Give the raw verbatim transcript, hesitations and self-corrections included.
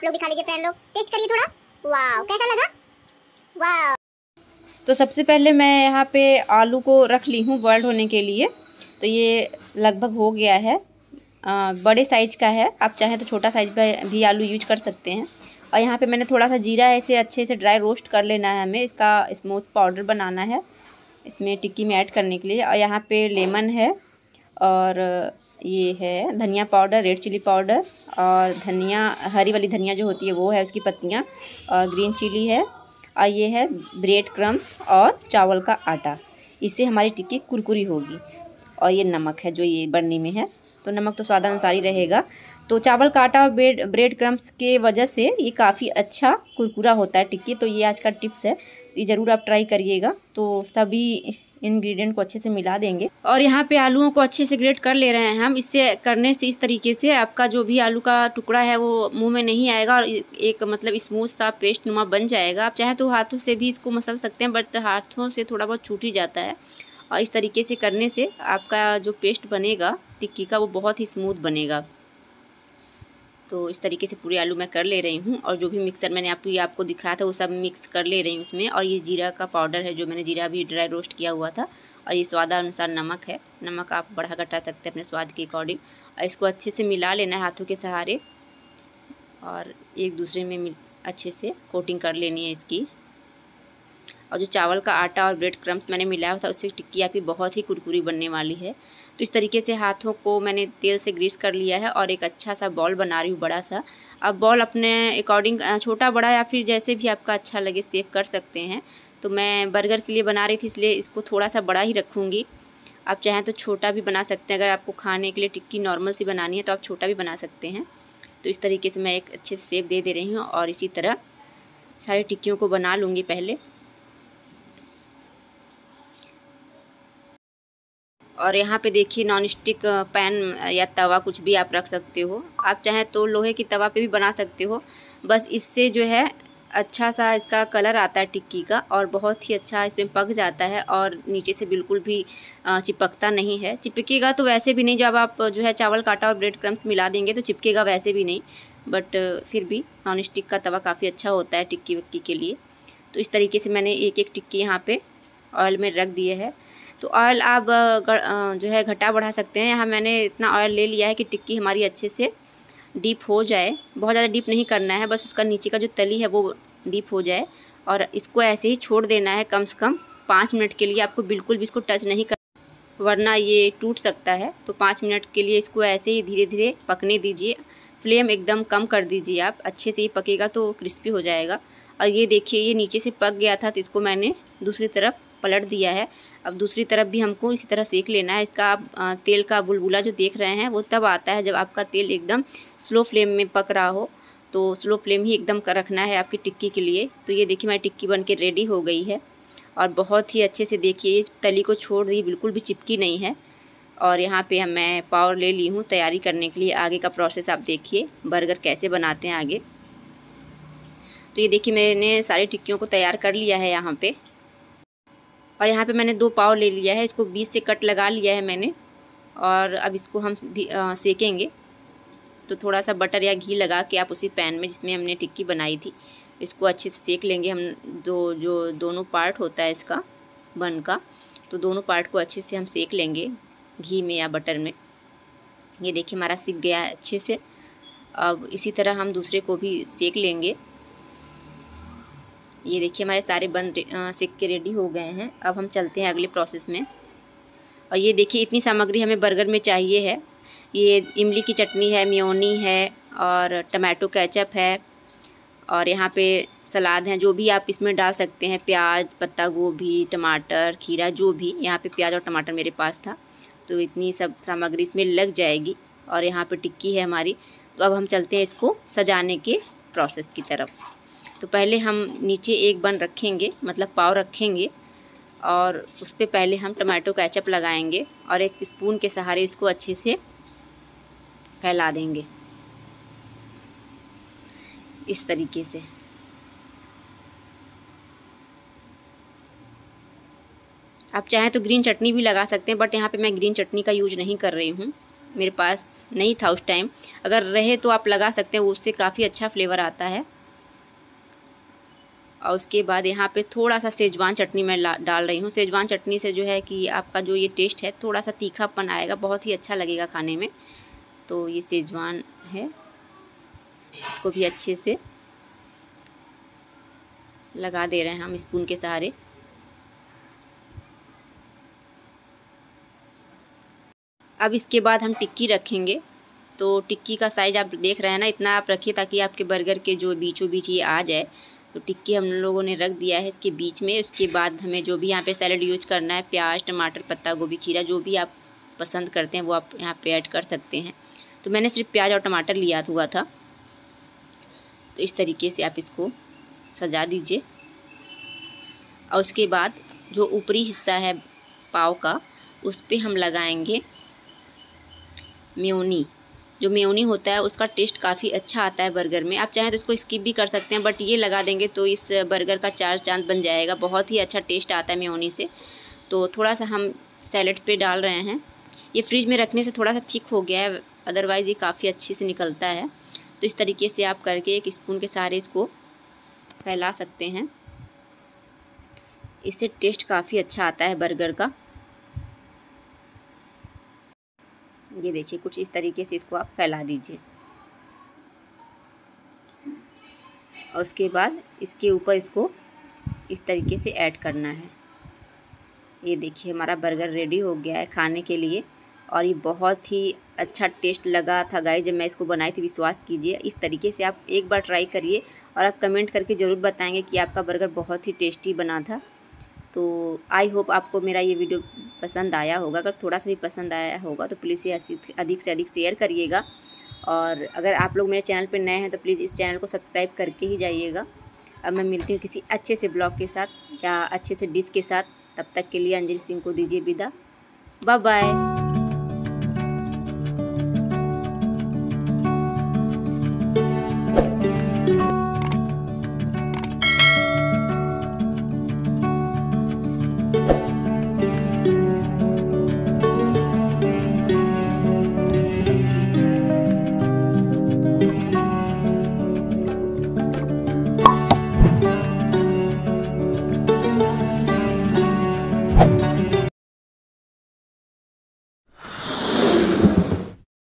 आप लोग भी खा लीजिए फ्रेंड लोग, टेस्ट करिए थोड़ा। वाह कैसा लगा? वाह। तो सबसे पहले मैं यहाँ पे आलू को रख ली हूँ बॉइल्ड होने के लिए। तो ये लगभग हो गया है, आ, बड़े साइज का है, आप चाहें तो छोटा साइज का भी आलू यूज कर सकते हैं। और यहाँ पे मैंने थोड़ा सा जीरा है, इसे अच्छे से ड्राई रोस्ट कर लेना है, हमें इसका स्मूथ पाउडर बनाना है इसमें टिक्की में ऐड करने के लिए। और यहाँ पे लेमन है और ये है धनिया पाउडर, रेड चिली पाउडर और धनिया, हरी वाली धनिया जो होती है वो है, उसकी पत्तियाँ, और ग्रीन चिली है, और ये है ब्रेड क्रम्स और चावल का आटा। इससे हमारी टिक्की कुरकुरी होगी। और ये नमक है जो ये बनने में है, तो नमक तो स्वादानुसार ही रहेगा। तो चावल का आटा और ब्रेड ब्रेड क्रम्स के वजह से ये काफ़ी अच्छा कुरकुरा होता है टिक्की। तो ये आज का टिप्स है, ये ज़रूर आप ट्राई करिएगा। तो सभी इंग्रेडिएंट को अच्छे से मिला देंगे। और यहाँ पे आलूओं को अच्छे से ग्रेट कर ले रहे हैं हम। इससे करने से, इस तरीके से आपका जो भी आलू का टुकड़ा है वो मुंह में नहीं आएगा और एक मतलब स्मूथ सा पेस्ट नुमा बन जाएगा। आप चाहे तो हाथों से भी इसको मसल सकते हैं, बट हाथों से थोड़ा बहुत छूट ही जाता है। और इस तरीके से करने से आपका जो पेस्ट बनेगा टिक्की का वो बहुत ही स्मूथ बनेगा। तो इस तरीके से पूरे आलू मैं कर ले रही हूँ, और जो भी मिक्सर मैंने आप आपको दिखाया था वो सब मिक्स कर ले रही हूँ उसमें। और ये जीरा का पाउडर है जो मैंने जीरा भी ड्राई रोस्ट किया हुआ था, और ये स्वादानुसार नमक है, नमक आप बढ़ा घटा सकते हैं अपने स्वाद के अकॉर्डिंग। और इसको अच्छे से मिला लेना है हाथों के सहारे, और एक दूसरे में अच्छे से कोटिंग कर लेनी है इसकी। और जो चावल का आटा और ब्रेड क्रम्स मैंने मिलाया था उससे टिक्की आपकी बहुत ही कुरकुरी बनने वाली है। तो इस तरीके से हाथों को मैंने तेल से ग्रीस कर लिया है और एक अच्छा सा बॉल बना रही हूँ, बड़ा सा। अब बॉल अपने अकॉर्डिंग छोटा बड़ा या फिर जैसे भी आपका अच्छा लगे सेव कर सकते हैं। तो मैं बर्गर के लिए बना रही थी इसलिए इसको थोड़ा सा बड़ा ही रखूँगी, आप चाहें तो छोटा भी बना सकते हैं। अगर आपको खाने के लिए टिक्की नॉर्मल सी बनानी है तो आप छोटा भी बना सकते हैं। तो इस तरीके से मैं एक अच्छे से सेव दे दे रही हूँ, और इसी तरह सारी टिक्कियों को बना लूँगी पहले। और यहाँ पे देखिए नॉन स्टिक पैन या तवा कुछ भी आप रख सकते हो, आप चाहें तो लोहे की तवा पे भी बना सकते हो। बस इससे जो है अच्छा सा इसका कलर आता है टिक्की का, और बहुत ही अच्छा इसमें पक जाता है और नीचे से बिल्कुल भी चिपकता नहीं है। चिपकेगा तो वैसे भी नहीं, जब आप जो है चावल का आटा और ब्रेड क्रम्स मिला देंगे तो चिपकेगा वैसे भी नहीं, बट फिर भी नॉन स्टिक का तवा काफ़ी अच्छा होता है टिक्की विक्की के लिए। तो इस तरीके से मैंने एक एक टिक्की यहाँ पर ऑयल में रख दिए है। तो ऑयल आप जो है घटा बढ़ा सकते हैं। यहाँ मैंने इतना ऑयल ले लिया है कि टिक्की हमारी अच्छे से डीप हो जाए, बहुत ज़्यादा डीप नहीं करना है, बस उसका नीचे का जो तली है वो डीप हो जाए। और इसको ऐसे ही छोड़ देना है कम से कम पाँच मिनट के लिए, आपको बिल्कुल भी इसको टच नहीं करना वरना ये टूट सकता है। तो पाँच मिनट के लिए इसको ऐसे ही धीरे धीरे पकने दीजिए, फ्लेम एकदम कम कर दीजिए आप, अच्छे से ये पकेगा तो क्रिस्पी हो जाएगा। और ये देखिए ये नीचे से पक गया था तो इसको मैंने दूसरी तरफ पलट दिया है। अब दूसरी तरफ भी हमको इसी तरह सेक लेना है। इसका आप तेल का बुलबुला जो देख रहे हैं वो तब आता है जब आपका तेल एकदम स्लो फ्लेम में पक रहा हो, तो स्लो फ्लेम ही एकदम कर रखना है आपकी टिक्की के लिए। तो ये देखिए हमारी टिक्की बनके रेडी हो गई है, और बहुत ही अच्छे से देखिए ये तली को छोड़ दी, बिल्कुल भी चिपकी नहीं है। और यहाँ पर मैं पाव ले ली हूँ तैयारी करने के लिए। आगे का प्रोसेस आप देखिए बर्गर कैसे बनाते हैं आगे। तो ये देखिए मैंने सारी टिक्कियों को तैयार कर लिया है यहाँ पर, और यहाँ पे मैंने दो पाव ले लिया है, इसको बीच से कट लगा लिया है मैंने। और अब इसको हम भी आ, सेकेंगे। तो थोड़ा सा बटर या घी लगा के आप उसी पैन में जिसमें हमने टिक्की बनाई थी इसको अच्छे से सेक लेंगे हम। दो जो दोनों पार्ट होता है इसका बन का, तो दोनों पार्ट को अच्छे से हम सेक लेंगे घी में या बटर में। ये देखिए हमारा सिक गया है अच्छे से। अब इसी तरह हम दूसरे को भी सेक लेंगे। ये देखिए हमारे सारे बन सेक के रेडी हो गए हैं। अब हम चलते हैं अगले प्रोसेस में। और ये देखिए इतनी सामग्री हमें बर्गर में चाहिए है। ये इमली की चटनी है, मेयोनी है, और टमाटो केचप है, और यहाँ पे सलाद है जो भी आप इसमें डाल सकते हैं, प्याज, पत्ता गोभी, टमाटर, खीरा, जो भी। यहाँ पे प्याज और टमाटर मेरे पास था, तो इतनी सब सामग्री इसमें लग जाएगी। और यहाँ पर टिक्की है हमारी। तो अब हम चलते हैं इसको सजाने के प्रोसेस की तरफ। तो पहले हम नीचे एक बन रखेंगे, मतलब पाव रखेंगे, और उस पर पहले हम टमाटो केचप लगाएंगे और एक स्पून के सहारे इसको अच्छे से फैला देंगे इस तरीके से। आप चाहें तो ग्रीन चटनी भी लगा सकते हैं, बट यहाँ पे मैं ग्रीन चटनी का यूज नहीं कर रही हूँ। मेरे पास नहीं था उस टाइम, अगर रहे तो आप लगा सकते हैं, उससे काफ़ी अच्छा फ्लेवर आता है। और उसके बाद यहाँ पे थोड़ा सा सेजवान चटनी मैं डाल रही हूँ। सेजवान चटनी से जो है कि आपका जो ये टेस्ट है थोड़ा सा तीखापन आएगा, बहुत ही अच्छा लगेगा खाने में। तो ये सेजवान है, इसको भी अच्छे से लगा दे रहे हैं हम स्पून के सहारे। अब इसके बाद हम टिक्की रखेंगे। तो टिक्की का साइज़ आप देख रहे हैं ना, इतना आप रखिए ताकि आपके बर्गर के जो बीचों बीच ये आ जाए। तो टिक्की हम लोगों ने रख दिया है इसके बीच में। उसके बाद हमें जो भी यहाँ पे सैलेड यूज करना है, प्याज, टमाटर, पत्ता गोभी, खीरा, जो भी आप पसंद करते हैं वो आप यहाँ पे ऐड कर सकते हैं। तो मैंने सिर्फ प्याज और टमाटर लिया हुआ था। तो इस तरीके से आप इसको सजा दीजिए। और उसके बाद जो ऊपरी हिस्सा है पाव का, उस पर हम लगाएँगे मेयोनी। जो मेयोनी होता है उसका टेस्ट काफ़ी अच्छा आता है बर्गर में। आप चाहें तो इसको स्किप भी कर सकते हैं, बट ये लगा देंगे तो इस बर्गर का चार चांद बन जाएगा। बहुत ही अच्छा टेस्ट आता है मेयोनी से। तो थोड़ा सा हम सैलेड पे डाल रहे हैं। ये फ्रिज में रखने से थोड़ा सा थिक हो गया है, अदरवाइज़ ये काफ़ी अच्छे से निकलता है। तो इस तरीके से आप करके एक स्पून के सहारे इसको फैला सकते हैं, इससे टेस्ट काफ़ी अच्छा आता है बर्गर का। ये देखिए, कुछ इस तरीके से इसको आप फैला दीजिए। और उसके बाद इसके ऊपर इसको इस तरीके से ऐड करना है। ये देखिए, हमारा बर्गर रेडी हो गया है खाने के लिए। और ये बहुत ही अच्छा टेस्ट लगा था गाइस जब मैं इसको बनाई थी, विश्वास कीजिए। इस तरीके से आप एक बार ट्राई करिए और आप कमेंट करके ज़रूर बताएंगे कि आपका बर्गर बहुत ही टेस्टी बना था। तो आई होप आपको मेरा ये वीडियो पसंद आया होगा। अगर थोड़ा सा भी पसंद आया होगा तो प्लीज़ ये अधिक से अधिक शेयर करिएगा। और अगर आप लोग मेरे चैनल पर नए हैं तो प्लीज़ इस चैनल को सब्सक्राइब करके ही जाइएगा। अब मैं मिलती हूँ किसी अच्छे से ब्लॉग के साथ या अच्छे से डिश के साथ। तब तक के लिए अंजलि सिंह को दीजिए विदा। Bye bye.